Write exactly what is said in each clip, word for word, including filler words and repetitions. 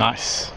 Nice.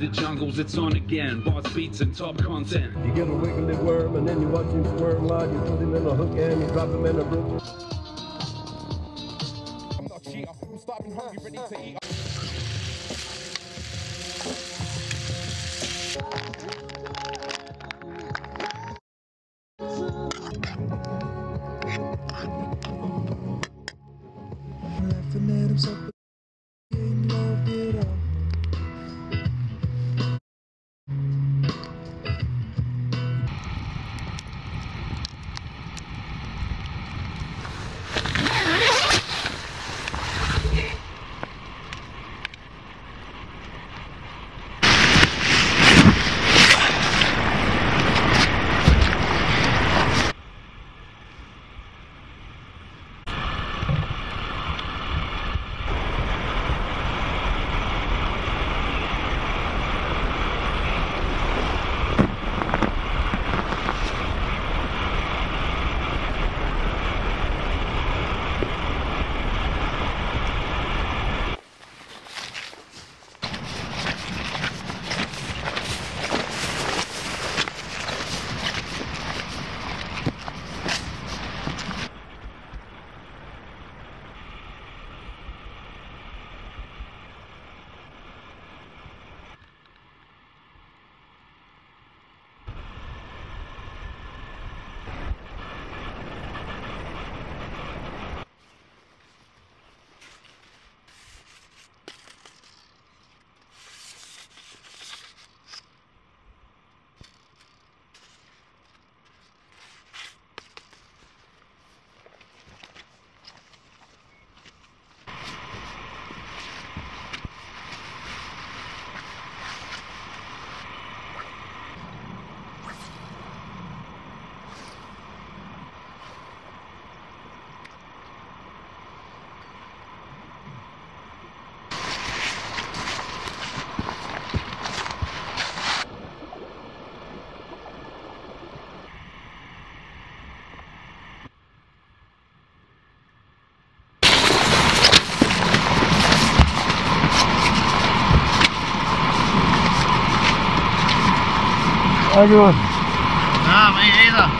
The jungles, it's on again. Boss beats and top content. You get a wiggly worm and then you watch him squirm live. You put him in a hook and you drop him in a brook. I'm not cheating. I'm stopping her. You ready to eat? How you doing? Nah, me either.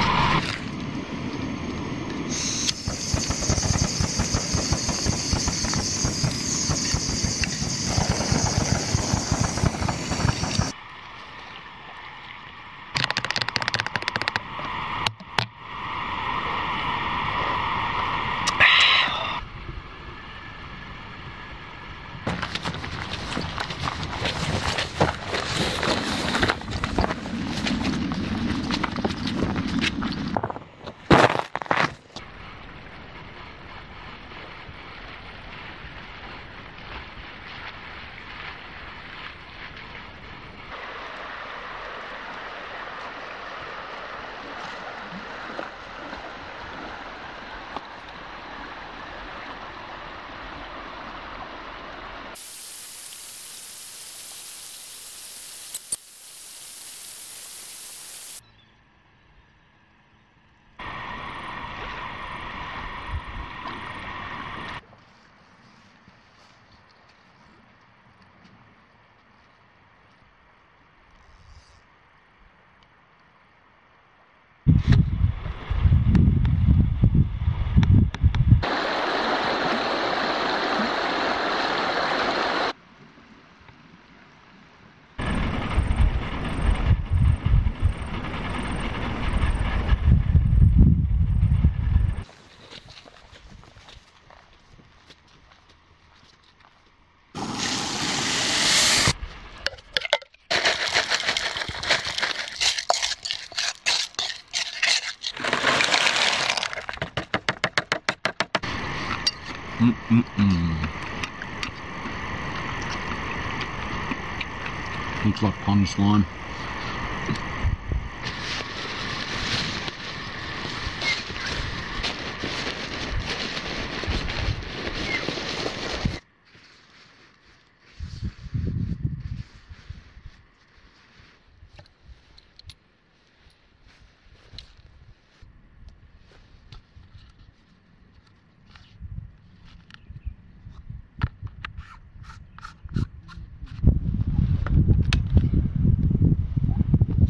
Mm-mm-mm. Looks like pond slime.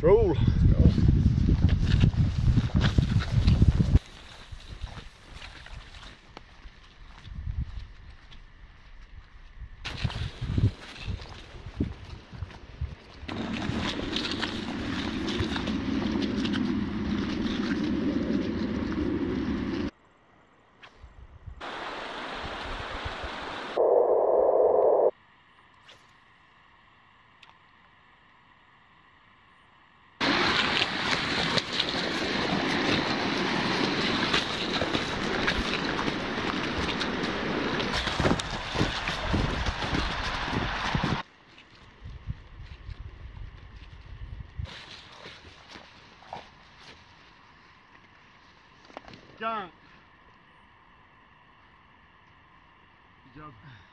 Roll. Good job.